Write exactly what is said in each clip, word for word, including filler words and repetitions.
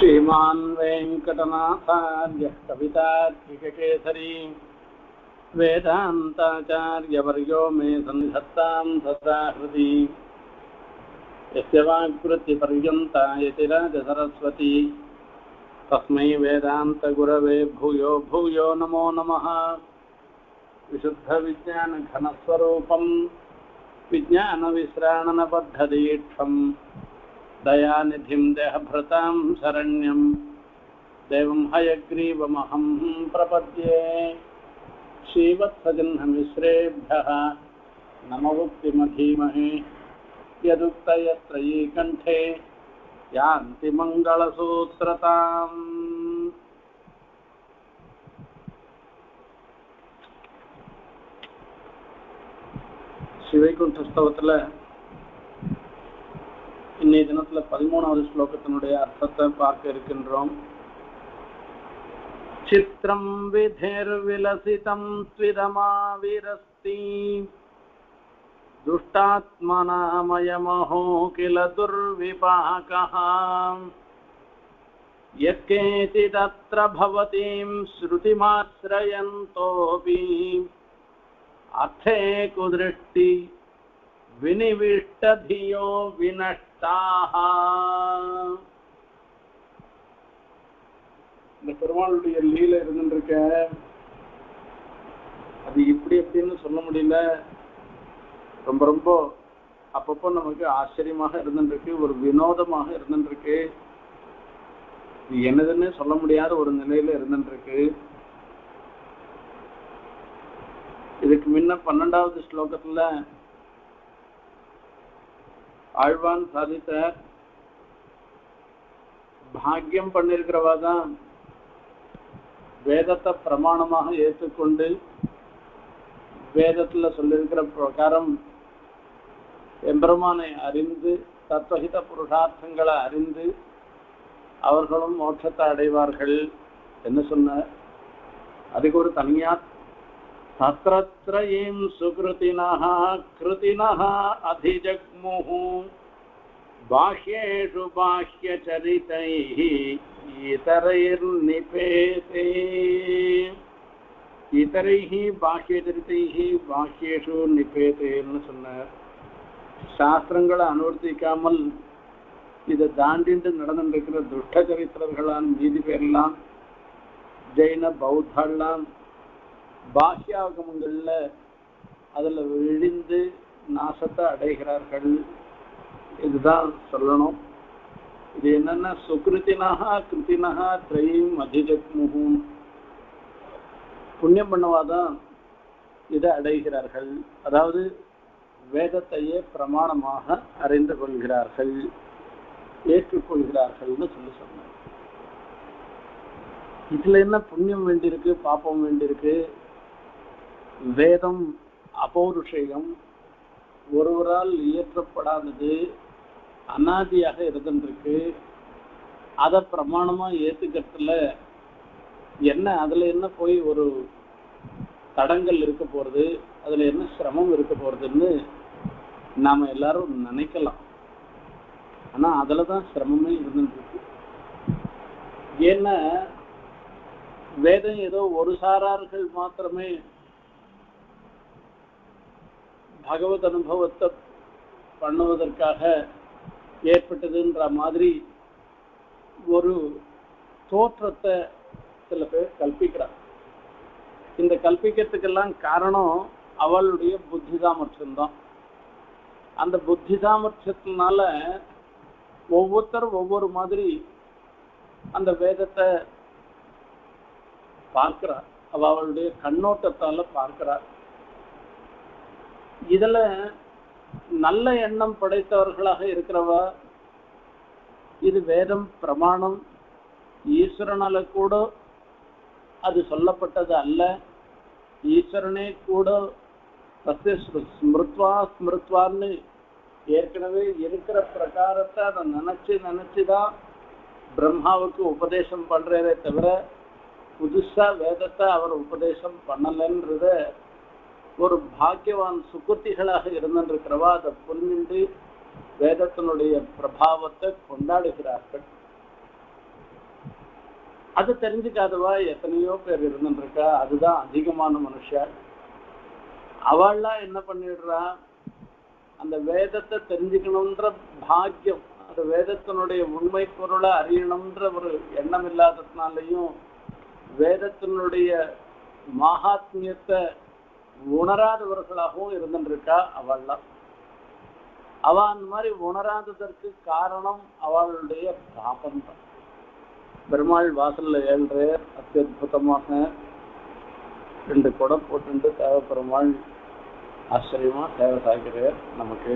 श्रीमान् वेंकटनाथार्य कवितात्रिककेसरी वेदान्ताचार्यवर्यो मे सन्निधत्तां सदा हृदि यस्य वाक्कृतिपर्यन्ता यतिराजसरस्वती तस्मै वेदान्तगुरवे भूयो भूयो नमो नमः। विशुद्धविज्ञानघनस्वरूपं विज्ञानविश्राणनबद्धदीक्षं दयानिधिं देहभृतां शरण्यं देवं हयग्रीवमहं प्रपद्ये। श्रीवत्सजन्ममिश्रेभ्यः नमोक्तिमधीमहि यदुक्तयत्रयीकण्ठे यान्ति मङ्गलसूत्रताम्। श्रीवैकुंठ स्तवत्तल इन्ने दिनत्तल पदिमूणावदु श्लोकत्तिनुडैय अर्थत्तै पार्क्क इरुक्किन्रोम। चित्रं विधिर्विलसितं त्विदमाविरस्ति दुष्टात्मनामयमहो किल दुर्विपाकः। यत्केचिदत्र भवतीं श्रुतिमाश्रयन्तोऽपि अर्थे कुदृष्टि विनिविष्टधियो विनष्टाः। இந்த பெருமாளுடைய லீலை இருந்துருக்க அது இப்படி எப்படின்னு சொல்ல முடியல. ரொம்ப ரொம்ப அப்பப்போ நமக்கு ஆச்சரியமாக இருந்துருக்கு, ஒரு வினோதமாக இருந்துருக்கு, என்னதுன்னு சொல்ல முடியாத ஒரு நிலையில இருந்துருக்கு. இதுக்கு முன்ன பன்னெண்டாவது ஸ்லோகத்துல ஆழ்வான் சாதித்த பாக்கியம் பண்ணிருக்கிறவாதான் வேதத்தை பிரமாணமாக ஏற்றுக்கொண்டு வேதத்துல சொல்லிருக்கிற பிரகாரம் எம்பெருமானை அறிந்து தத்துவஹித புருஷார்த்தங்களை அறிந்து அவர்களும் மோட்சத்தை அடைவார்கள் என்ன சொன்னார். அதுக்கு ஒரு தனியா தத்ரத்ரயீம் சுக்ருதினஹ க்ருதினஹ அதிஜக்முஹு बाह्येषु बाह्यचरितैः इतरैर्निपेते। इतरैः बाह्यचरितैः बाह्येषु निपेतेன்னு சொன்னார். சாஸ்திரங்களை அனுவர்த்திக்காமல் இதை தாண்டிட்டு நடந்துருக்கிற துஷ்ட சரித்திரர்களாம் மீதி பேரெல்லாம் ஜெயின பௌத்தெல்லாம் பாஹ்யாகமங்கள்ல அதில் விழுந்து நாசத்தை அடைகிறார்கள். இதுதான் சொல்லணும். இது என்னன்னா சுக்ருதினஹா கிருதினஹா த்ரயீம் அதிஜக்முஹும் புண்ணியம் பண்ணவாதான் இதை அடைகிறார்கள். அதாவது வேதத்தையே பிரமாணமாக அறிந்து கொள்கிறார்கள், ஏற்றுக்கொள்கிறார்கள்னு சொல்லி சொன்னார். இதுல என்ன புண்ணியம் வேண்டியிருக்கு, பாப்பம் வேண்டியிருக்கு? வேதம் அபௌருஷேயம், ஒருவரால் இயற்றப்படாதது, அனாதியாக இருந்துருக்கு. அதை பிரமாணமா ஏத்துக்கிறதுல என்ன, அதுல என்ன போய் ஒரு தடங்கள் இருக்க போறது, அதுல என்ன சிரமம் இருக்க போறதுன்னு நாம எல்லாரும் நினைக்கலாம். ஆனா அதுலதான் சிரமமே இருந்துருக்கு. ஏன்னா வேதம் ஏதோ ஒரு சாரார்கள் மாத்திரமே பகவத் அனுபவத்தை பண்ணுவதற்காக ஏற்பட்டதுன்ற மாதிரி ஒரு தோற்றத்தை சில பேர் கல்பிக்கிறார். இந்த கல்பிக்கிறதுக்கெல்லாம் காரணம் அவளுடைய புத்தி சாமர்த்தியம்தான். அந்த புத்தி சாமர்த்தியத்தினால ஒவ்வொருத்தரும் ஒவ்வொரு மாதிரி அந்த வேதத்தை பார்க்கிறார், அவ அவளுடைய கண்ணோட்டத்தால பார்க்கிறார். இதுல நல்ல எண்ணம் படைத்தவர்களாக இருக்கிறவா இது வேதம் பிரமாணம் ஈஸ்வரனால கூட அது சொல்லப்பட்டது அல்ல, ஈஸ்வரனே கூட தஸ்ய ஸ்மிருத்வா ஸ்மிருத்வான்னு ஏற்கனவே இருக்கிற பிரகாரத்தை அதை நினைச்சு நினைச்சுதான் பிரம்மாவுக்கு உபதேசம் பண்றதே தவிர புதுசா வேதத்தை அவர் உபதேசம் பண்ணலன்றத ஒரு பாக்கியவான் சுகத்திகளாக இருந்திருக்கிறவா அதை புரிந்து வேதத்தினுடைய பிரபாவத்தை கொண்டாடுகிறார்கள். அது தெரிஞ்சுக்காதவா எத்தனையோ பேர் இருந்துருக்கா. அதுதான் அதிகமான மனுஷர். அவள்லாம் என்ன பண்ணிடுறா, அந்த வேதத்தை தெரிஞ்சுக்கணுன்ற பாக்கியம், அந்த வேதத்தினுடைய உண்மை பொருளை அறியணுன்ற ஒரு எண்ணம் இல்லாததுனாலையும் வேதத்தினுடைய மகாத்மியத்தை உணராதவர்களாகவும் இருந்துருக்கா. அவள்லாம் அவ அந்த மாதிரி உணராததற்கு காரணம் அவளுடைய பாபம்தான். பெருமாள் வாசல்ல ஏழ்ற அத்தியுதமாக ரெண்டு குடம் போட்டு தேவ பெருமாள் ஆச்சரியமா சேவை சாய்கிறார். நமக்கு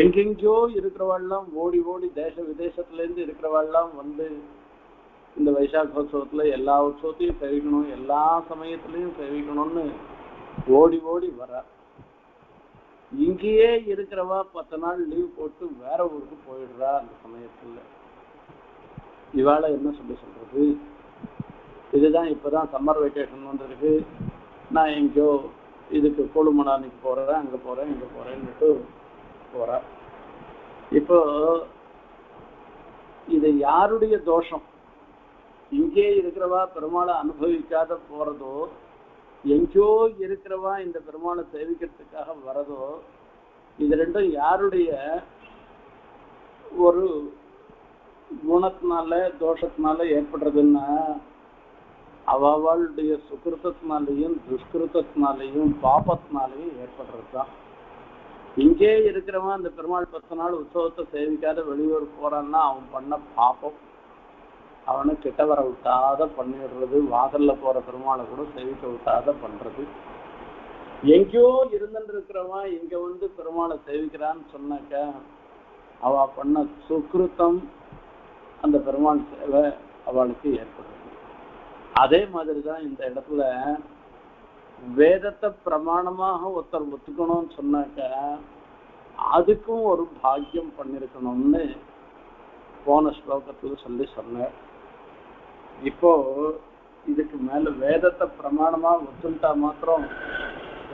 எங்கெங்கோ இருக்கிறவாள்லாம் ஓடி ஓடி தேச விதேசத்துலேருந்து இருக்கிறவாள்லாம் வந்து இந்த வைசாக உற்சவத்துல எல்லா உற்சவத்தையும் சேவிக்கணும், எல்லா சமயத்திலையும் சேவிக்கணும்னு ஓடி ஓடி வர, இங்கேயே இருக்கிறவா பத்து நாள் லீவ் போட்டு வேற ஊருக்கு போயிடுறா. அந்த சமயத்துல இவாளை என்ன சொல்லி சொல்றது, இதுதான் இப்பதான் சம்மர் வெக்கேஷன் வந்துருக்கு, நான் எங்கேயோ இதுக்கு கொழுமணானிக்கு போறேன், அங்க போறேன், இங்க போறேன்னுட்டு போற. இப்போ இது யாருடைய தோஷம்? இங்கே இருக்கிறவா பெருமாளை அனுபவிக்காத போறதோ, எங்கோ இருக்கிறவா இந்த பெருமாளை சேவிக்கிறதுக்காக வரதோ, இது ரெண்டும் யாருடைய ஒரு குணத்தினால தோஷத்தினால ஏற்படுறதுன்னா அவளுடைய சுகிருத்தினாலையும் துஷ்கிருத்தினாலையும் பாபத்தினாலையும் ஏற்படுறது தான். இங்கே இருக்கிறவன் அந்த பெருமாள் பத்து நாள் உற்சவத்தை சேவிக்காத வெளியூர் போறான்னா அவன் பண்ண பாபம் அவனை கிட்ட வர விட்டாத பண்ணிடுறது, வாசல்ல போற பெருமாளை கூட சேவிக்க விட்டாத பண்றது. எங்கேயோ இருந்துட்டு இருக்கிறவன் இங்க வந்து பெருமாளை சேவிக்கிறான்னு சொன்னாக்க அவ பண்ண சுகிருத்தம் அந்த பெருமாள் சேவை அவளுக்கு ஏற்படுது. அதே மாதிரிதான் இந்த இடத்துல வேதத்தை பிரமாணமாக ஒருத்தர் ஒத்துக்கணும்னு சொன்னாக்க அதுக்கும் ஒரு பாக்கியம் பண்ணிருக்கணும்னு போன ஸ்லோகத்துல சொல்லி சொன்னார். இப்போ இதுக்கு மேல வேதத்தை பிரமாணமா ஒத்துட்டா மாத்திரம்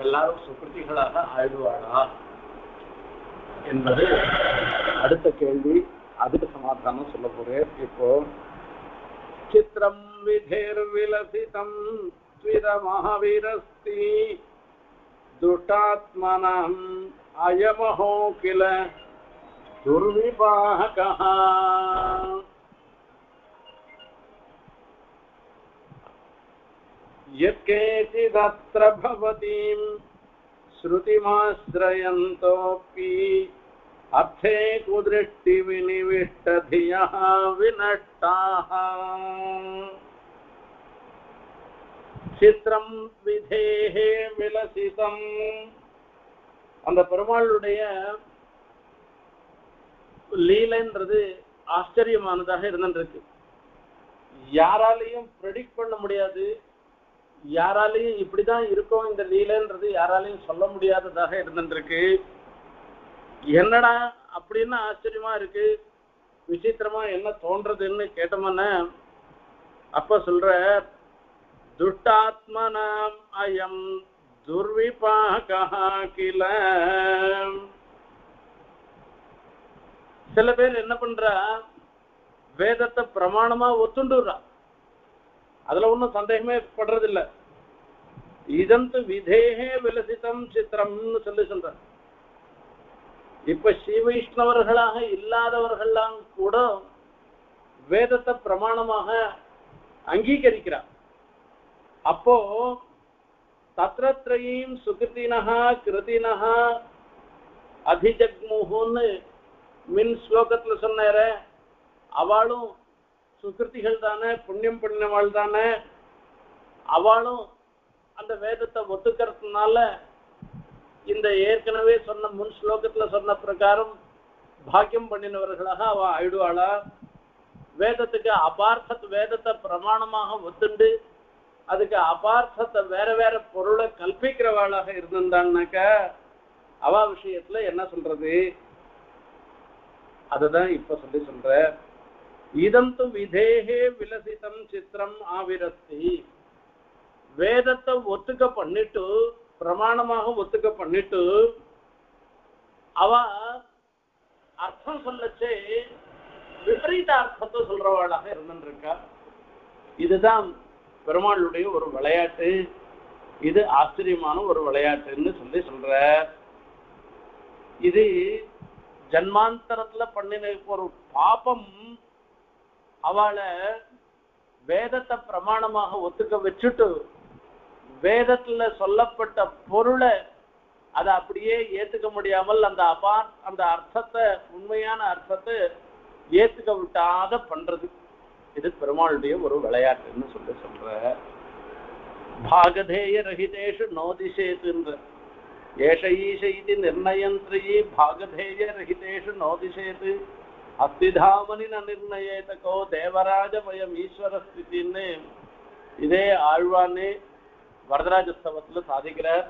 எல்லாரும் சுகிருதிகளாக ஆயிடுவாளா என்பது அடுத்த கேள்வி. அதுக்கு சமாதானம் சொல்ல போறேன். இப்போ சித்திரம் விதேர் விலசிதம் ஸ்விர மகாவீரஸ்தி துஷ்டாத்மனம் அயமஹோ கில துர்விபாகஹ. யத்கேசிதத்ர பவதீம் ஸ்ருதிமாஸ்ரயந்தோபி அர்த்தே குதிருஷ்டி விநிவிஷ்டதியா வினட்டாஹ. சித்ரம் விதேஹே விலசிதம். அந்த பெருமாளுடைய லீலைன்றது ஆச்சரியமானதாக இருந்துருக்கு. யாராலையும் ப்ரெடிக்ட் பண்ண முடியாது, யாராலையும் இப்படிதான் இருக்கும் இந்த லீலைன்றது யாராலையும் சொல்ல முடியாததாக இருந்துருக்கு. என்னடா அப்படின்னு ஆச்சரியமா இருக்கு, விசித்திரமா என்ன தோன்றதுன்னு கேட்டோம்னா அப்ப சொல்ற துஷ்டாத்மனாம் அயம் துர்விபாகஹ கில. சில பேர் என்ன பண்றா, வேதத்தை பிரமாணமா ஒத்துண்டுறா, அதுல ஒன்றும் சந்தேகமே படுறதில்லை. இதந்து விதேகே விலசிதம் சித்திரம்னு சொல்லி சொல்ற. இப்ப ஸ்ரீவைஷ்ணவர்களாக இல்லாதவர்கள்லாம் கூட வேதத்தை பிரமாணமாக அங்கீகரிக்கிறார். அப்போ தத்ரத்ரயீம் சுகிருதினஹா கிருதினஹா அதிஜக்முஹுன்னு மின் ஸ்லோகத்துல சொன்னார, அவளும் சுகிருதிகள் தானே, புண்ணியம் பண்ணினவாள் தானே, அவளும் அந்த வேதத்தை ஒத்துக்கிறதுனால இந்த ஏற்கனவே சொன்ன முன் ஸ்லோகத்துல சொன்ன பிரகாரம் பாக்கியம் பண்ணினவர்களாக அவ ஆயிடுவாளா? வேதத்துக்கு அபார்த்த வேதத்தை பிரமாணமாக ஒத்துண்டு அதுக்கு அபார்த்தத்தை வேற வேற பொருளை கல்பிக்கிறவாளாக இருந்திருந்தான்னாக்க அவ விஷயத்துல என்ன சொல்றது? அதுதான் இப்ப சொல்லி சொல்ற. இதந்து விதேகே விலசிதம் சித்திரம் ஆவிரத்தி. வேதத்தை ஒத்துக்க பண்ணிட்டு பிரமாணமாக ஒத்துக்க பண்ணிட்டு அவ அர்த்தம் சொல்லச்சே விபரீத விபரீத அர்த்தத்தை சொல்றவாளாக இருந்திருக்கா. இதுதான் பெருமாளுடைய ஒரு விளையாட்டு. இது ஆச்சரியமான ஒரு விளையாட்டுன்னு சொல்லி சொல்ற. இது ஜன்மாந்தரத்துல பண்ணின ஒரு பாபம். அவளை வேதத்தை பிரமாணமாக ஒத்துக்க வச்சுட்டு வேதத்துல சொல்லப்பட்ட பொருளை அதை அப்படியே ஏத்துக்க முடியாமல் அந்த அபார் அந்த அர்த்தத்தை உண்மையான அர்த்தத்தை ஏத்துக்க விட்டாத பண்றது. இது பெருமாளுடைய ஒரு விளையாட்டுன்னு சொல்லி சொல்ற. பாகதேய ரஹிதேஷு நோதிஷேதுன்ற ஏஷ ஈஷ இது நிர்ணயந்திரியே பாகதேய ரஹிதேஷு நோதிஷேது அஸ்திதாமனி ந நிர்ணயேதகோ தேவராஜ பயம் ஈஸ்வர ஸ்திதின்னு இதே ஆழ்வானே வரதராஜஸ்தவத்துல சாதிக்கிறார்.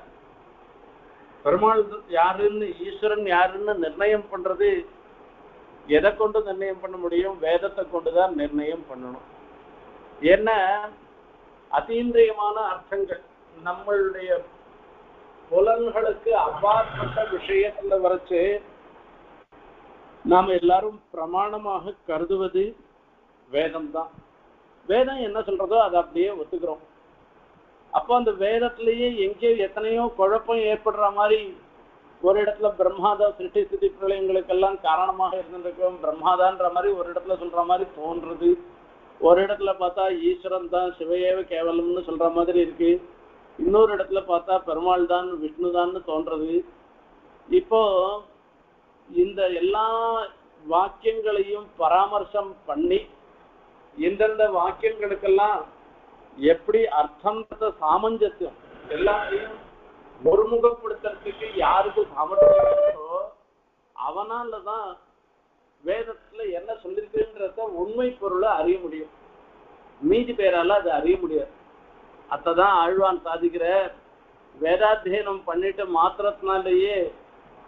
பெருமாள் யாருன்னு ஈஸ்வரன் யாருன்னு நிர்ணயம் பண்றது எதை கொண்டு நிர்ணயம் பண்ண முடியும்? வேதத்தை கொண்டுதான் நிர்ணயம் பண்ணணும். என்ன அதீந்திரியமான அர்த்தங்கள் நம்மளுடைய புலன்களுக்கு அப்பாற்பட்ட விஷயத்துல வரைச்சு நாம் எல்லாரும் பிரமாணமாக கருதுவது வேதம் தான். வேதம் என்ன சொல்றதோ அதை அப்படியே ஒத்துக்கிறோம். அப்போ அந்த வேதத்திலேயே எங்கேயோ எத்தனையோ குழப்பம் ஏற்படுற மாதிரி ஒரு இடத்துல பிரம்மாதா சிருஷ்டி ஸ்திதி பிரளயங்களுக்கெல்லாம் காரணமாக இருந்திருக்கோம் பிரம்மாதான்ற மாதிரி ஒரு இடத்துல சொல்ற மாதிரி தோன்றுறது. ஒரு இடத்துல பார்த்தா ஈஸ்வரன் தான் சிவையேவ கேவலம்னு சொல்ற மாதிரி இருக்கு. இன்னொரு இடத்துல பார்த்தா பெருமாள் தான் விஷ்ணு தான்னு தோன்றது. இப்போ இந்த எல்லா வாக்கியங்களையும் பராமர்சம் பண்ணி எந்தெந்த வாக்கியங்களுக்கெல்லாம் எப்படி அர்த்தம் சாமஞ்சத்தியம் எல்லாத்தையும் ஒருமுகப்படுத்துறதுக்கு யாருக்கு சாமர்த்தியோ அவனால தான் வேதத்துல என்ன சொல்லிருக்குன்றத உண்மை பொருளை அறிய முடியும். மீதி பேரால அதை அறிய முடியாது. அதான் ஆழ்வான் சாதிக்கிற வேதாத்தியனம் பண்ணிட்டு மாத்திரத்தினாலேயே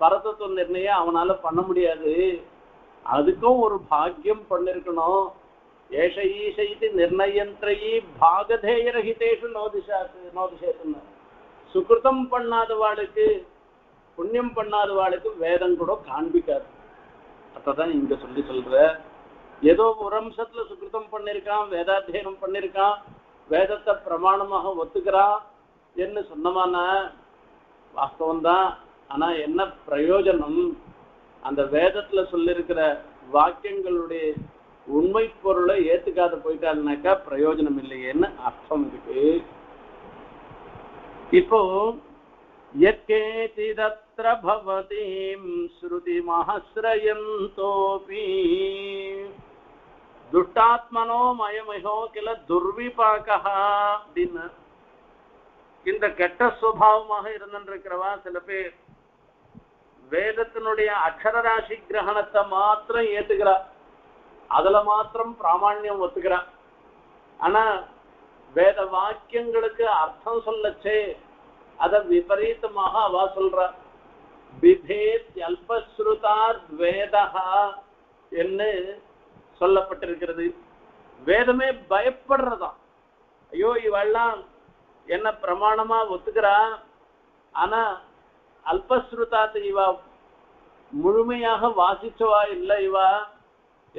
பரதத்துவ நிர்ணயம் அவனால பண்ண முடியாது. அதுக்கும் ஒரு பாக்கியம் பண்ணிருக்கணும். ஏஷ ஈஷ இது நிர்ணயந்திரையே பாகதேய ரஹிதேஷு நோதிஷா நோதிஷேதுன்னு சுகிருதம் பண்ணாதவாளுக்கு புண்ணியம் பண்ணாதவாளுக்கு வேதம் கூட காண்பிக்காது. அதான் இங்க சொல்லி சொல்ற. ஏதோ ஒரு அம்சத்துல சுகிருதம் பண்ணிருக்கான் வேதாத்தியனம் பண்ணிருக்கான் வேதத்தை பிரமாணமாக ஒத்துக்கிறான் என்ன சொன்னமான வாஸ்தவம் தான். ஆனா என்ன பிரயோஜனம்? அந்த வேதத்துல சொல்லிருக்கிற வாக்கியங்களுடைய உண்மை பொருளை ஏத்துக்காத போயிட்டாருனாக்கா பிரயோஜனம் இல்லையேன்னு அர்த்தம் இருக்கு. இப்போ துஷ்டாத்மனோ மயமயோ கிள துர்விபாக அப்படின்னு இந்த கெட்ட சுபாவமாக இருந்திருக்கிறவா சில பேர் வேதத்தினுடைய அக்ஷரராசி கிரகணத்தை மாத்திரம் ஏத்துக்கிறா. அதுல மாத்திரம் பிராமணியம் ஒத்துக்கிறா. ஆனா வேத வாக்கியங்களுக்கு அர்த்தம் சொல்லச்சே அத விபரீதமாக அவ சொல்ற. பிபேத் அல்பஸ்ருதார் வேதஹா என்று சொல்லப்பட்டிருக்கிறது. வேதமே பயப்படுறதா. ஐயோ இவெல்லாம் என்ன பிரமாணமா ஒத்துக்கிறா ஆனா அல்பஸ்ருதாத்தை இவா முழுமையாக வாசிச்சவா இல்லை. இவா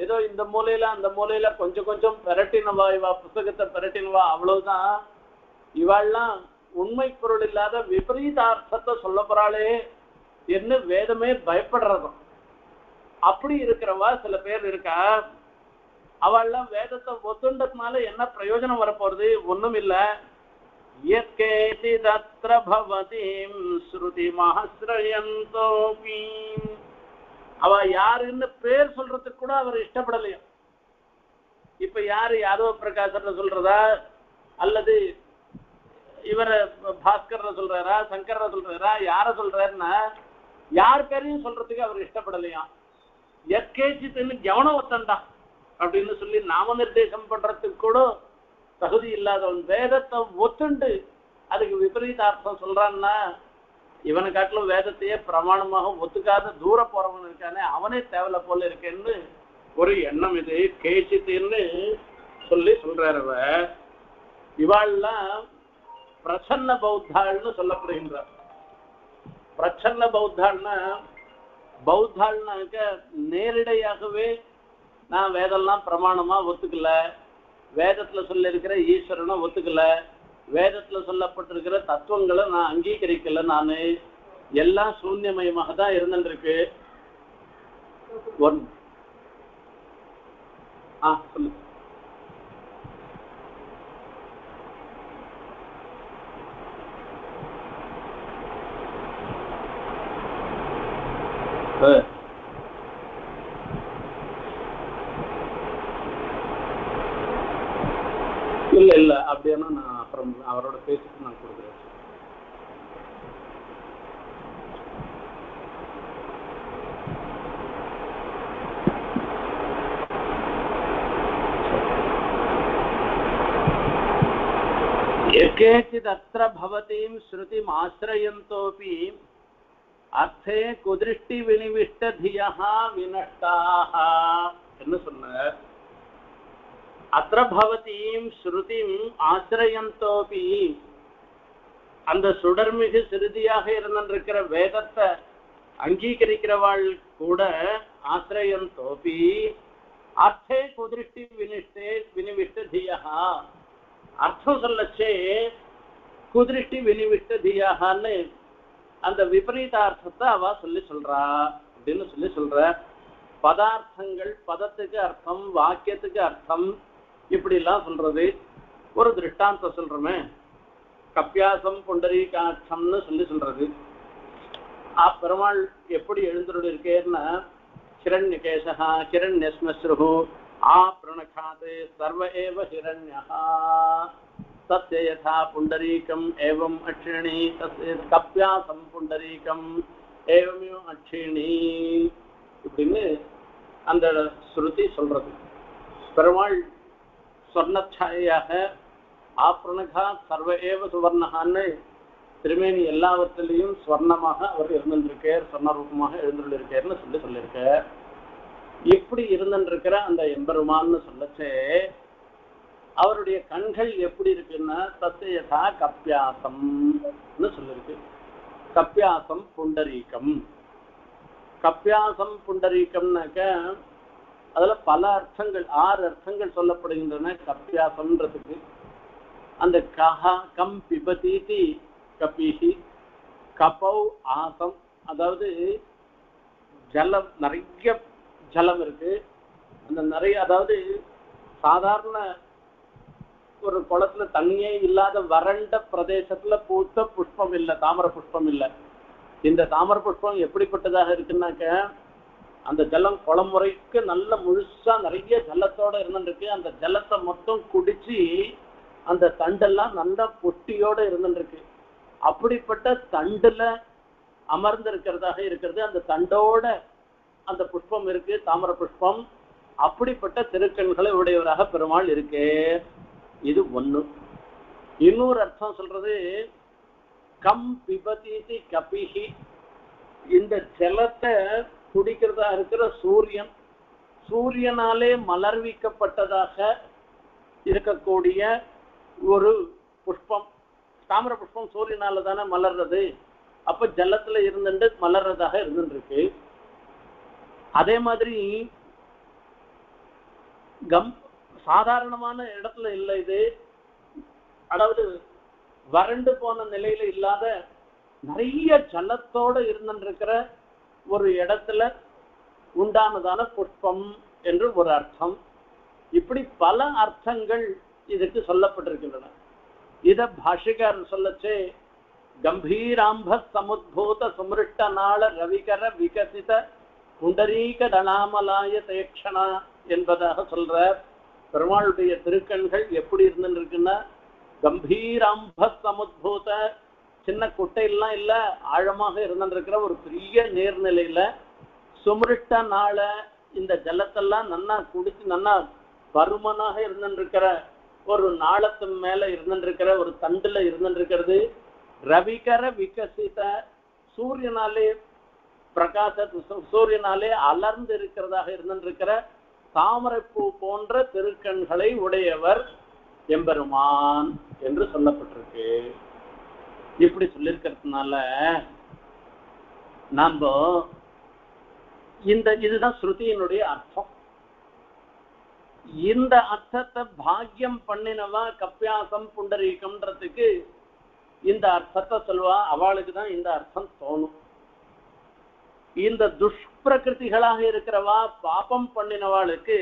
ஏதோ இந்த மூலையில அந்த மூலையில கொஞ்சம் கொஞ்சம் பெரட்டினவா. இவா புத்தகத்தை பெரட்டினவா. அவ்வளவுதான். இவாள்லாம் உண்மை பொருள் இல்லாத விபரீதார்த்தத்தை சொல்ல போறாளே என்று வேதமே பயப்படுறதும். அப்படி இருக்கிறவா சில பேர் இருக்கா. அவள்லாம் வேதத்தை ஒத்துண்டதுனால என்ன பிரயோஜனம் வரப்போறது? ஒண்ணும் இல்ல. அவ யாருன்னு பேர் சொல்றதுக்கு கூட அவர் இஷ்டப்படலையா. இப்ப யாரு யாதவ பிரகாசர் சொல்றதா அல்லது இவர பாஸ்கர் சொல்றாரா சங்கர சொல்றாரா யார சொல்றாருன்னா யார் பேரையும் சொல்றதுக்கு அவர் இஷ்டப்படலையா. எற்கேஜித்துன்னு கவனம் ஒத்தண்டா அப்படின்னு சொல்லி நாம நிர்தேசம் பண்றதுக்கு கூட தகுதி இல்லாதவன் வேதத்தை ஒத்துண்டு அதுக்கு விபரீத அர்த்தம் சொல்றான்னா இவனை காட்டிலும் வேதத்தையே பிரமாணமாக ஒத்துக்காத தூர போறவன் இருக்கானே அவனே தேவலை போல இருக்கேன்னு ஒரு எண்ணம் இது கேசித்துன்னு சொல்லி சொல்றாரு. இவாள்லாம் பிரசன்ன பௌத்தாள்னு சொல்லப்படுகின்றார். பிரசன்ன பௌத்தாள்னா பௌத்தாள்னாக்க நேரிடையாகவே ना वेदम प्रमाणमा ओतुकल वेद ईश्वर ओतुकल वेद तत्व ना अंगीक नान एल शून्यमये இல்ல அப்படினா நான் அப்புறம் அவரோட பேசிட்டு நான் கொடுக்கிறேன். ஏகேசிதத்ர பவதீம் ஸ்ருதிம் ஆஶ்ரயந்தோபி அர்த்தே குதிருஷ்டி வினிவிஷ்ட தியஹ வினஷ்டாஹ என்ன சொன்னார்? அத்ர பவதீம் ஸ்ருதிம் ஆஶ்ரயந்தோபி அந்த சுடர்மிகு ஸ்ருதியாக இருந்திருக்கிற வேதத்தை அங்கீகரிக்கிறவாள் கூட ஆஶ்ரயந்தோபி அர்த்தே குதிருஷ்டி வினிஷ்டே வினிவிஷ்ட தியஹ அர்த்தம் சொல்லச்சே குதிருஷ்டி வினிவிஷ்ட தியஹன்னு அந்த விபரீதார்த்தத்தை அவ சொல்லி சொல்றா அப்படின்னு சொல்லி சொல்ற. பதார்த்தங்கள் பதத்துக்கு அர்த்தம் வாக்கியத்துக்கு அர்த்தம் இப்படிலாம் சொல்றது. ஒரு திருஷ்டாந்தம் சொல்றோமே, கப்பியாசம் புண்டரீகாட்சம்னு சொல்லி சொல்றது. ஆ பெருமாள் எப்படி எழுந்துருள் இருக்கேன்னா ஹிரண்ய கேசா ஹிரண்யஸ்மஸ்ருஹு ஆ பிரணகாதே சர்வ ஏவ ஹிரண்யஹா तस्य यथा पुंडरीकम् एवं अक्षिणी तस्य कप्यासं पुंडरीकम् एवमेव अक्षिणी இப்படின்னு அந்த ஸ்ருதி சொல்றது. பெருமாள் சொர்ணச்சாயாக ஆப்ரணகா சர்வ ஏவ சுவர்ணகான்னு திருமேனி எல்லாவற்றிலையும் ஸ்வர்ணமாக அவர் இருந்திருக்கார், சொர்ணரூபமாக எழுந்திருக்கார்னு சொல்லி சொல்லியிருக்க. இப்படி இருந்திருக்கிற அந்த எம்பெருமான்னு சொல்லச்சே அவருடைய கண்கள் எப்படி இருக்குன்னா தசையதா கப்பியாசம்னு சொல்லிருக்கு. கப்பியாசம் புண்டரீகம், கப்பியாசம் புண்டரீகம்னாக்க அதுல பல அர்த்தங்கள், ஆறு அர்த்தங்கள் சொல்லப்படுகின்றன கப்பியாசம்ன்றதுக்கு. அந்த கஹா கம் பிபதீதி கபிஹி கபௌ ஆசம், அதாவது ஜலம் நிறைய ஜலம் இருக்கு. அந்த நிறைய அதாவது சாதாரண ஒரு குளத்துல தண்ணியே இல்லாத வறண்ட பிரதேசத்துல பூத்த புஷ்பம் இல்லை, தாமரை புஷ்பம் இல்லை. இந்த தாமரை புஷ்பம் எப்படிப்பட்டதாக இருக்குன்னாக்க அந்த ஜலம் குளம் முறைக்கு நல்ல முழுசா நிறைய ஜலத்தோட இருந்துருக்கு. அந்த ஜலத்தை மொத்தம் குடிச்சு அந்த தண்டெல்லாம் நல்ல பொட்டியோட இருந்துருக்கு. அப்படிப்பட்ட தண்டுல அமர்ந்து இருக்கிறதாக இருக்கிறது. அந்த தண்டோட அந்த புஷ்பம் இருக்கு, தாமரை புஷ்பம். அப்படிப்பட்ட திருக்கண்களை உடையவராக பெருமாள் இருக்கு. இது ஒண்ணு. இன்னொரு அர்த்தம் சொல்றது கம் பிபதீதி கபிஹி, இந்த ஜலத்தை குடிக்கிறதா இருக்கிற சூரியன், சூரியனாலே மலர்விக்கப்பட்டதாக இருக்கக்கூடிய ஒரு புஷ்பம். தாமரை புஷ்பம் சூரியனால தானே மலர்றது, அப்ப ஜலத்துல இருந்துட்டு மலர்றதாக இருந்துருக்கு. அதே மாதிரி கம் சாதாரணமான இடத்துல இல்லை, இது அதாவது வறண்டு போன நிலையில இல்லாத நிறைய ஜலத்தோட இருந்திருக்கிற ஒரு இடத்துல உண்டானதான புஷ்பம் என்று ஒரு அர்த்தம். இப்படி பல அர்த்தங்கள் இதுக்கு சொல்லப்பட்டிருக்கின்றன. இத பாஷிகர் சொல்லச்சே கம்பீராம்ப சமுத்பூத சுமிருஷ்ட நாள ரவிகர விகசித புண்டரீக தனாமலாய தேக்ஷணா என்பதாக சொல்ற. பெருமாளுடைய திருக்கண்கள் எப்படி இருந்துருக்குன்னா கம்பீராம்ப சமுத்பூத, சின்ன குட்டையெல்லாம் இல்லை, ஆழமாக இருந்துருக்கிற ஒரு பெரிய நீர்நிலையில சுமிருஷ்ட நாள இந்த ஜலத்தெல்லாம் நன்னா குடிச்சு நன்னா பருமனாக இருந்துருக்கிற ஒரு நாளத்து மேல இருந்துருக்கிற ஒரு தண்டுல இருந்துருக்கிறது. ரவிகர விகசித, சூரியனாலே பிரகாச சூரியனாலே அலர்ந்து இருக்கிறதாக இருந்துருக்கிற தாமரைப்பூ போன்ற திருக்கண்களை உடையவர் எம்பெருமான் என்று சொல்லப்பட்டிருக்கு. இப்படி சொல்லிருக்கிறதுனால நாம இந்த இதுதான் ஸ்ருதியினுடைய அர்த்தம். இந்த அர்த்தத்தை பாக்கியம் பண்ணினவா கப்யாசம் புண்டரீகம்ன்றதுக்கு இந்த அர்த்தத்தை சொல்வா. அவளுக்கு தான் இந்த அர்த்தம் தோணும். இந்த துஷ்பிரகிருதிகளாக இருக்கிறவா பாபம் பண்ணினவாளுக்கு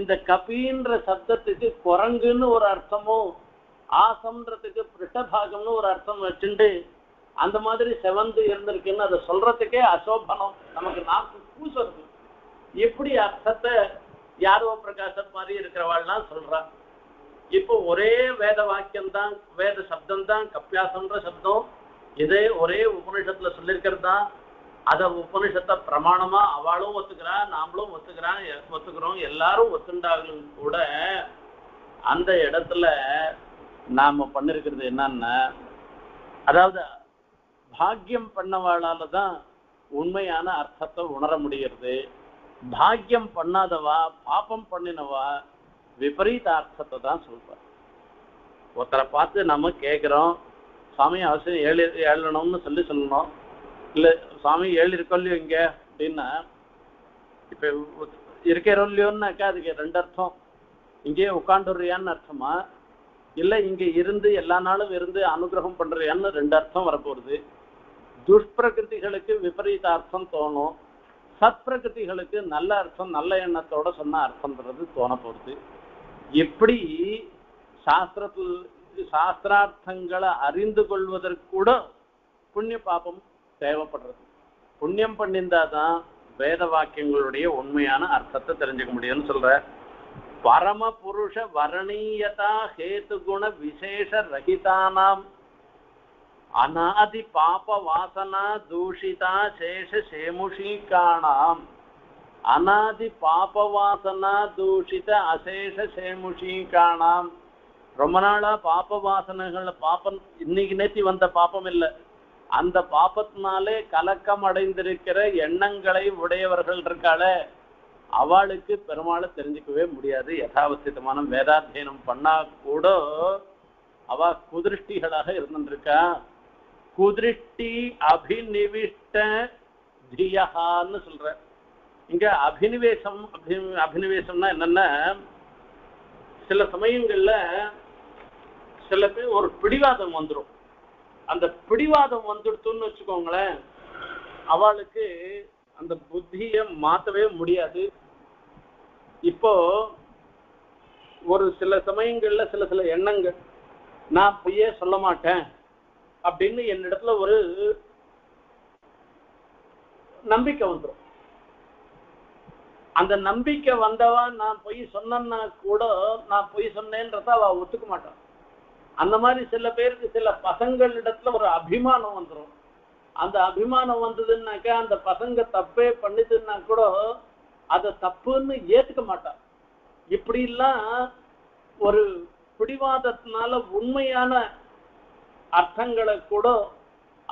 இந்த கபின்ற சப்தத்துக்கு குரங்குன்னு ஒரு அர்த்தமும் ஆசம்ன்றதுக்கு பிருஷபாகம்னு ஒரு அர்த்தம் வச்சுண்டு அந்த மாதிரி செவந்து இருந்திருக்குன்னு அதை சொல்றதுக்கே அசோபனம். நமக்கு நாக்கு கூசுறது. எப்படி அர்த்தத்தை யாரோ பிரகாசம் மாதிரி இருக்கிறவாள்லாம் சொல்றான். இப்போ ஒரே வேத வாக்கியம் தான், வேத சப்தம் தான், கப்பியாசம்ன்ற சப்தம் இதே ஒரே உபனிஷத்துல சொல்லியிருக்கிறது தான். அதை உபனிஷத்தை பிரமாணமா அவளும் ஒத்துக்கிறா, நாமளும் ஒத்துக்கிறான், ஒத்துக்கிறோம், எல்லாரும் ஒத்துண்டாங்களும் கூட அந்த இடத்துல நாம பண்ணிருக்கிறது என்னன்னா, அதாவது பாக்கியம் பண்ணவாளால தான் உண்மையான அர்த்தத்தை உணர முடியறது. பாக்கியம் பண்ணாதவா பாபம் பண்ணினவா விபரீத அர்த்தத்தை தான் சொல்ற. ஒருத்தரை பார்த்து நம்ம கேட்கிறோம், சாமி அவசியம் ஏழு ஏழணும்னு சொல்லி சொல்லணும். இல்லை சாமி ஏழு இருக்கோல்லையோ இங்க அப்படின்னா, இப்போ இருக்கிறோம் இல்லையோன்னாக்கா அதுக்கு ரெண்டு அர்த்தம். இங்கேயே உட்காண்டுறியான்னு அர்த்தமா, இல்லை இங்கே இருந்து எல்லா நாளும் இருந்து அனுகிரகம் பண்ணுறியான்னு ரெண்டு அர்த்தம் வரப்போகுது. துஷ்பிரகிருதிகளுக்கு விபரீத அர்த்தம் தோணும், சத்பிரகிருதிகளுக்கு நல்ல அர்த்தம் நல்ல எண்ணத்தோட சொன்ன அர்த்தம்ன்றது தோணப்போகுது. எப்படி சாஸ்திரத்தில் சாஸ்திரார்த்தங்களை அறிந்து கொள்வதற்கூட புண்ணிய பாபம் தேவைப்படுறது. புண்ணியம் பண்ணியிருந்தாதான் வேத வாக்கியங்களுடைய உண்மையான அர்த்தத்தை தெரிஞ்சுக்க முடியும்னு சொல்ற. பரம புருஷ வரணீயதா ஹேதுகுண விசேஷ ரஹிதானாம் அநாதி பாப வாசனா தூஷிதா சேஷ சேமுஷீகாணாம் அநாதி பாப வாசனா தூஷித அசேஷ சேமுஷீகாணாம். ரொம்ப நாளா பாப வாசனைகள், பாப்பம் இன்னைக்கு நேத்தி வந்த பாப்பம் இல்லை, அந்த பாப்பத்தினாலே கலக்கம் அடைந்திருக்கிற எண்ணங்களை உடையவர்கள் இருக்காளே அவளுக்கு பெருமாளை தெரிஞ்சுக்கவே முடியாது. யதாவசிதமான வேதாத்தியனம் பண்ணா கூட அவ குதிருஷ்டிகளாக இருந்துருக்கா. குதிருஷ்டி அபிநிவிஷ்ட தியான்னு சொல்ற. இங்க அபினிவேசம் அபி அபினிவேசம்னா என்னன்னா, சில சமயங்கள்ல சில பேர் ஒரு பிடிவாதம் வந்துடும். அந்த பிடிவாதம் வந்துடுத்துன்னு வச்சுக்கோங்களேன், அவளுக்கு அந்த புத்தியை மாற்றவே முடியாது. இப்போ ஒரு சில சமயங்கள்ல சில சில எண்ணங்கள், நான் பொய்யே சொல்ல மாட்டேன் அப்படின்னு என்னிடத்துல ஒரு நம்பிக்கை வந்துடும். அந்த நம்பிக்கை வந்தவா நான் பொய் சொன்னா கூட நான் பொய் சொன்னேன்றத அவ ஒத்துக்க மாட்டான். அந்த மாதிரி சில பேருக்கு சில பசங்களிடத்துல ஒரு அபிமானம் வந்துடும். அந்த அபிமானம் வந்ததுன்னாக்கா அந்த பசங்க தப்பே பண்ணுதுன்னா கூட அதை தப்புன்னு ஏத்துக்க மாட்டான். இப்படிலாம் ஒரு பிடிவாதத்தினால உண்மையான அர்த்தங்களை கூட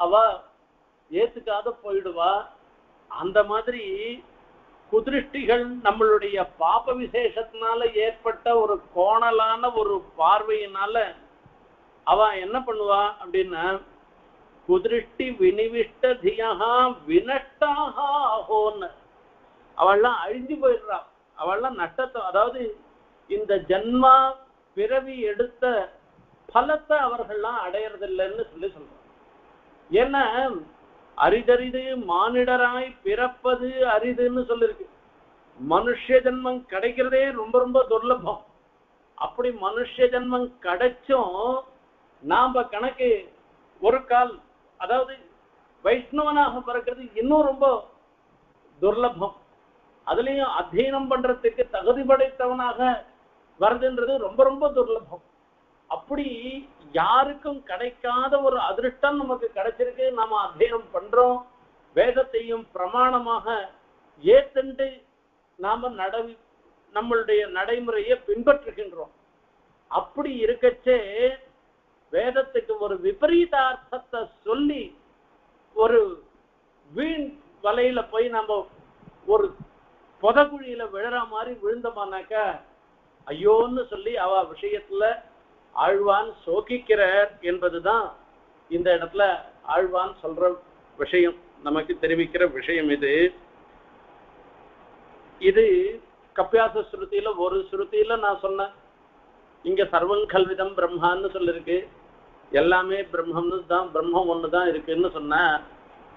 அவ ஏத்துக்காத போயிடுவா. அந்த மாதிரி குதிருஷ்டிகள் நம்மளுடைய பாப விசேஷத்தினால ஏற்பட்ட ஒரு கோணலான ஒரு பார்வையினால அவ என்ன பண்ணுவா அப்படின்னா, குதிருஷ்டி வினிவிஷ்ட தியா வினட்டாக ஆகோன்னு அவள்லாம் அழிஞ்சு போயிடுறா. அவள்லாம் நட்டத்தை, அதாவது இந்த ஜன்மா பிறவி எடுத்த பலத்தை அவர்கள்லாம் அடையறதில்லைன்னு சொல்லி சொல்றாங்க. ஏன்னா அரிதரிது மானிடராய் பிறப்பது அரிதுன்னு சொல்லிருக்கு. மனுஷ ஜென்மம் கிடைக்கிறதே ரொம்ப ரொம்ப துர்லபம். அப்படி மனுஷ ஜென்மம் கிடைச்சும் நாம கணக்கு ஒரு கால், அதாவது வைஷ்ணவனாக பிறக்கிறது இன்னும் ரொம்ப துர்லபம். அதுலயும் அத்தியனம் பண்றதுக்கு தகுதி படைத்தவனாக வருதுன்றது ரொம்ப ரொம்ப துர்லபம். அப்படி யாருக்கும் கிடைக்காத ஒரு அதிருஷ்டம் நமக்கு கிடைச்சிருக்கு. நாம அத்தியனம் பண்றோம், வேதத்தையும் பிரமாணமாக ஏத்துண்டு நாம நட நம்மளுடைய நடைமுறையை பின்பற்றுகின்றோம். அப்படி இருக்கச்சே வேதத்துக்கு ஒரு விபரீத அர்த்தத்தை சொல்லி ஒரு வீண் வலையில போய் நம்ம ஒரு புதகுழியில விழற மாதிரி விழுந்தமானாக்க ஐயோன்னு சொல்லி அவ விஷயத்துல ஆழ்வான் சோகிக்கிறார் என்பதுதான் இந்த இடத்துல ஆழ்வான் சொல்ற விஷயம், நமக்கு தெரிவிக்கிற விஷயம். இது இது கப்பியாச ஸ்ருதியில ஒரு ஸ்ருதியில நான் சொன்னேன் இங்க சர்வம் கல்விதம் பிரம்மான்னு சொல்லிருக்கு எல்லாமே பிரம்மம்னு தான் பிரம்மம் ஒன்னு தான் இருக்குன்னு சொன்னா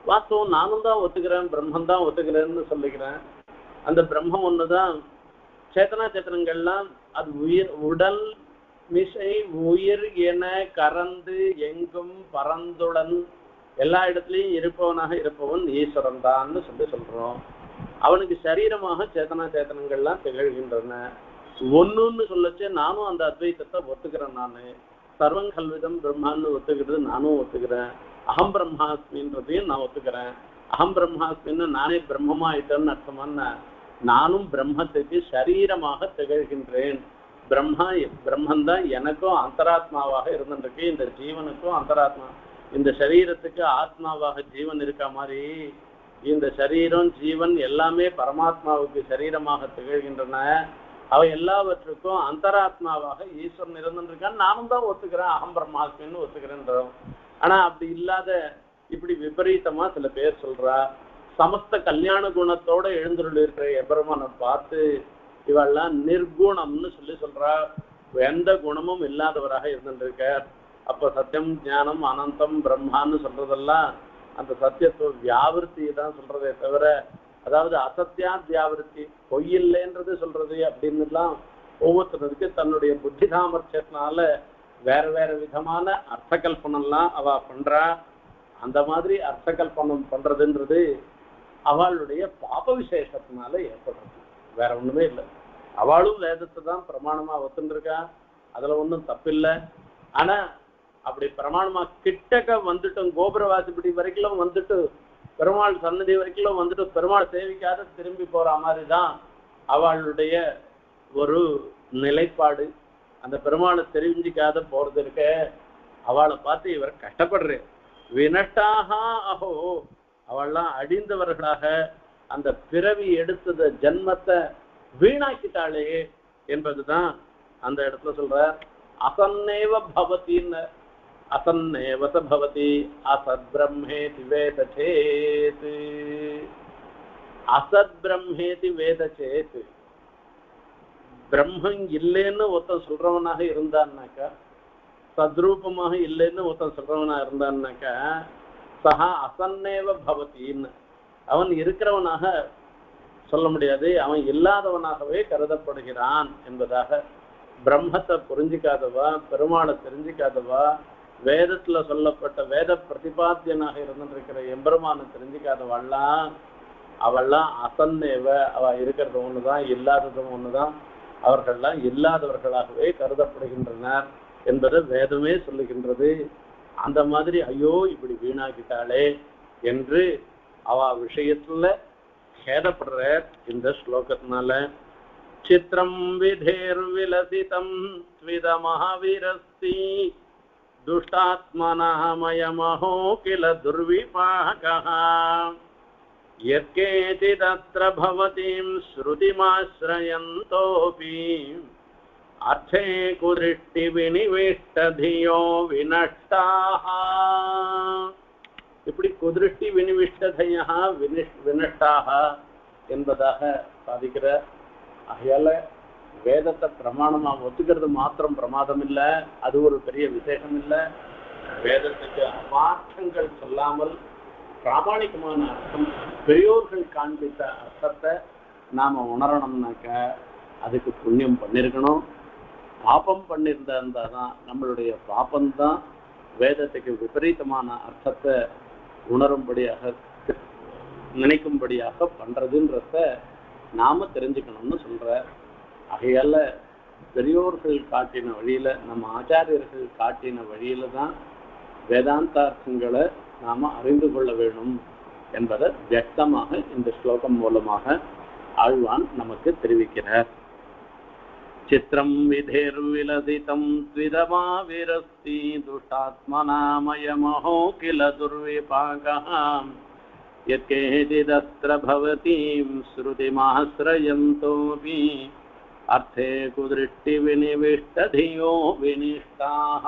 வாஸ்தவம் நானும் தான் ஒத்துக்கிறேன் பிரம்மம் தான் ஒத்துக்கிறேன்னு சொல்லிக்கிறேன் அந்த பிரம்மம் ஒன்னு தான் சேத்தனா சேத்தனங்கள்லாம் அது உயிர் உடல் மிசை உயிர் என கறந்து எங்கும் பரந்துடன் எல்லா இடத்துலையும் இருப்பவனாக இருப்பவன் ஈஸ்வரன் தான்னு சொல்லி சொல்றோம் அவனுக்கு சரீரமாக சேத்தனா சேத்தனங்கள்லாம் திகழ்கின்றன ஒன்னுன்னு சொல்லச்சு நானும் அந்த அத்வைத்தத்தை ஒத்துக்கிறேன் நான் சர்வம் கல்விதம் பிரம்மான்னு ஒத்துக்கிறது நானும் ஒத்துக்கிறேன் அகம் பிரம்மாஸ்மின்றதையும் நான் ஒத்துக்கிறேன் அகம் பிரம்மாஸ்மின்னு நானே பிரம்மமாயிட்டேன்னு அர்த்தமான நானும் பிரம்மத்துக்கு சரீரமாக திகழ்கின்றேன் பிரம்மா பிரம்மந்தான் எனக்கும் அந்தராத்மாவாக இருந்துருக்கு இந்த ஜீவனுக்கும் அந்தராத்மா இந்த சரீரத்துக்கு ஆத்மாவாக ஜீவன் இருக்க மாதிரி இந்த சரீரம் ஜீவன் எல்லாமே பரமாத்மாவுக்கு சரீரமாக திகழ்கின்றன அவை எல்லாவற்றுக்கும் அந்தராத்மாவாக ஈஸ்வரன் இருந்துருக்கான்னு நானும் தான் ஒத்துக்கிறேன் அகம் பிரம்மாஸ்மின்னு ஒத்துக்கிறேன்றோம் ஆனா அப்படி இல்லாத இப்படி விபரீதமா சில பேர் சொல்றா சமஸ்த கல்யாண குணத்தோட எழுந்துள்ளிருக்கிற எபெருமானை பார்த்து இவெல்லாம் நிர்குணம்னு சொல்லி சொல்றா எந்த குணமும் இல்லாதவராக இருந்துருக்கார் அப்ப சத்தியம் ஞானம் அனந்தம் பிரம்மான்னு சொல்றதெல்லாம் அந்த சத்தியத்துவ வியாவிருத்தியை தான் சொல்றதே தவிர அதாவது அசத்தியா வியாவிருத்தி பொய்யில்லைன்றது சொல்றது அப்படின்னுலாம் ஒவ்வொருத்தருக்கு தன்னுடைய புத்தி சாமர்த்தியத்தினால வேற வேற விதமான அர்த்த கல்பனம்லாம் அவ பண்றா அந்த மாதிரி அர்த்த கல்பனம் பண்றதுன்றது அவளுடைய பாப விசேஷத்தினால ஏற்படுறது வேற ஒண்ணுமே இல்லை அவளும் வேதத்தை தான் பிரமாணமா ஒத்துருக்கா அதுல ஒன்றும் தப்பில்லை ஆனா அப்படி பிரமாணமா கிட்டக்க வந்துட்டும் கோபுரவாசிப்படி வரைக்கும் வந்துட்டு பெருமாள் சன்னதி வரைக்கும் வந்துட்டு பெருமாள் சேவிக்காத திரும்பி போற மாதிரி தான் அவளுடைய ஒரு நிலைப்பாடு அந்த பெருமாளை தெரிஞ்சிக்காத போறது இருக்க அவளை பார்த்து இவர் கஷ்டப்படுறேன் வினட்டாக அஹோ அவள்லாம் அழிந்தவர்களாக அந்த பிறவி எடுத்தத ஜன்மத்தை வீணாக்கிட்டாளே என்பதுதான் அந்த இடத்துல சொல்ற அசன்னேவ பவத்தின்னு அசன்னேவச பவதி அசத் பிரம்மேதி வேதசேத் அசத் பிரம்மேதி வேதசேத் பிரம்மம் இல்லைன்னு ஒருத்தன் சொல்றவனாக இருந்தான்னாக்கா சத்ரூபமாக இல்லைன்னு ஒருத்தன் சொல்றவனா இருந்தான்னாக்கா சஹா அசன்னேவ பவத்தின்னு அவன் இருக்கிறவனாக சொல்ல முடியாது அவன் இல்லாதவனாகவே கருதப்படுகிறான் என்பதாக பிரம்மத்தை புரிஞ்சிக்காதவா பெருமாளை தெரிஞ்சிக்காதவா வேதத்துல சொல்லப்பட்ட வேத பிரதிபாத்தியனாக இருந்துருக்கிற எம்பெருமானை தெரிஞ்சிக்காதவாள்லாம் அவள்லாம் அசன்னேவ அவ இருக்கிறது ஒண்ணுதான் இல்லாததும் ஒண்ணுதான் அவர்கள்லாம் இல்லாதவர்களாகவே கருதப்படுகின்றனர் என்பதை வேதமே சொல்லுகின்றது அந்த மாதிரி ஐயோ இப்படி வீணாகிட்டாளே என்று அவ விஷயத்துல கேதப்படுற இந்த ஸ்லோகத்தினால சித்திரம் விதேர் விலசிதம் த்வித மகாவீரஸ்தி துஷ்டாத்மனமயமஹோ கில துர்விபாகஹ யத்கேதிதத்ர பவதீம் ஸ்ருதிமாஶ்ரயந்தோபி அர்த்தே குரிஷ்டி விநிவிஷ்டதியோ வினஷ்டாஹ இப்படி குதிருஷ்டி வினிவிஷ்டதையா வினி வினஷ்டாக என்பதாக சாதிக்கிற ஆகையால வேதத்தை பிரமாணமா ஒத்துக்கிறது மாத்திரம் பிரமாதம் இல்லை அது ஒரு பெரிய விசேஷம் இல்லை வேதத்துக்கு அபார்த்தங்கள் சொல்லாமல் பிராமாணிகமான அர்த்தம் பெரியோர்கள் காண்பித்த அர்த்தத்தை நாம உணரணும்னாக்க அதுக்கு புண்ணியம் பண்ணிருக்கணும் பாபம் பண்ணியிருந்தால்தான் நம்மளுடைய பாபம்தான் வேதத்துக்கு விபரீதமான அர்த்தத்தை உணரும்படியாக நினைக்கும்படியாக பண்றதுன்றத நாம தெரிஞ்சுக்கணும்னு சொல்ற ஆகையால பெரியோர்கள் காட்டின வழியில நம்ம ஆச்சாரியர்கள் காட்டின வழியில தான் வேதாந்தார்த்தங்களை நாம அறிந்து கொள்ள வேண்டும் என்பதை வியக்தமாக இந்த ஸ்லோகம் மூலமாக ஆழ்வான் நமக்கு தெரிவிக்கிறார் சித்திரம் விதேர் விலதிதம் த்விதமா விரஸ்தி துஷ்டாத்மனாமயமஹோ கில துர்விபாகம் யத்கேதிதத்ர பவதீம் ஸ்ருதிமாஶ்ரயந்தோபி அர்த்தே குதிருஷ்டி விநிவிஷ்டதியோ வினிஷ்டாஹ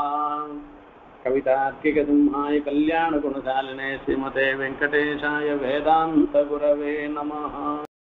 கவிதார்க்கிகசிம்ஹாய கல்யாணகுணசாலினே ஸ்ரீமதே வெங்கடேஷாய வேதாந்த குரவே நமஹ